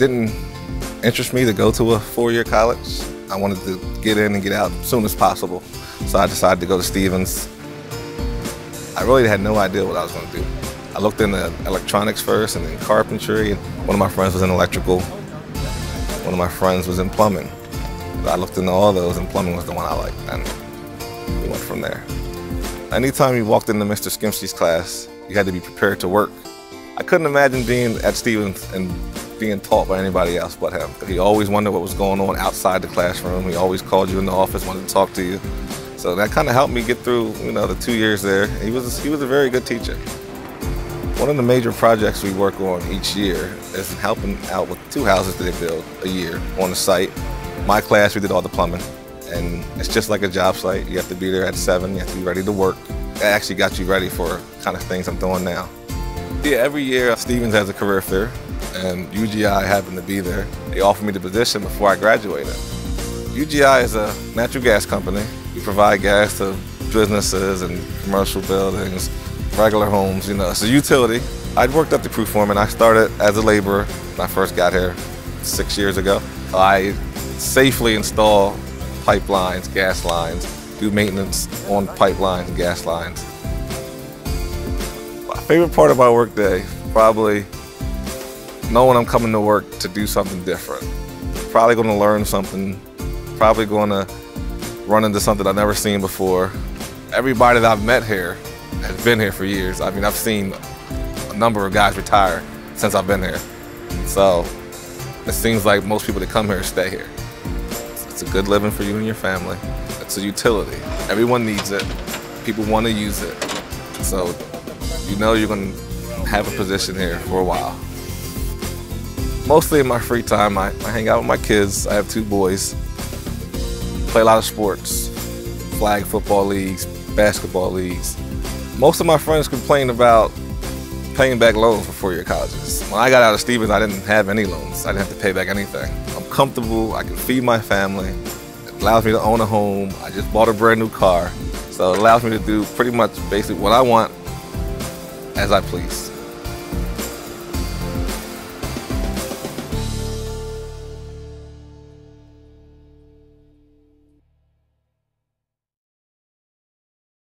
didn't interest me to go to a four-year college. I wanted to get in and get out as soon as possible. So I decided to go to Stevens. I really had no idea what I was going to do. I looked into electronics first and then carpentry. One of my friends was in electrical. One of my friends was in plumbing. I looked into all those and plumbing was the one I liked, and we went from there. Anytime you walked into Mr. Skimsky's class, you had to be prepared to work. I couldn't imagine being at Stevens and being taught by anybody else but him. He always wondered what was going on outside the classroom. He always called you in the office, wanted to talk to you. So that kind of helped me get through, you know, the 2 years there. He was a very good teacher. One of the major projects we work on each year is helping out with 2 houses that they build a year on the site. My class, we did all the plumbing, and it's just like a job site. You have to be there at 7, you have to be ready to work. It actually got you ready for kind of things I'm doing now. Yeah, every year Stevens has a career fair, and UGI happened to be there. They offered me the position before I graduated. UGI is a natural gas company. We provide gas to businesses and commercial buildings, regular homes, you know, it's a utility. I'd worked up to crew foreman. I started as a laborer when I first got here 6 years ago. I safely install pipelines, gas lines, do maintenance on pipelines and gas lines. My favorite part of my workday, probably knowing I'm coming to work to do something different. Probably going to learn something, probably going to run into something I've never seen before. Everybody that I've met here has been here for years. I mean, I've seen a number of guys retire since I've been here. So it seems like most people that come here stay here. It's a good living for you and your family. It's a utility. Everyone needs it. People want to use it. So you know you're going to have a position here for a while. Mostly in my free time, I hang out with my kids. I have 2 boys. Play a lot of sports. Flag football leagues, basketball leagues. Most of my friends complain about paying back loans for four-year colleges. When I got out of Stevens, I didn't have any loans. I didn't have to pay back anything. I'm comfortable, I can feed my family. It allows me to own a home. I just bought a brand new car. So it allows me to do pretty much basically what I want as I please.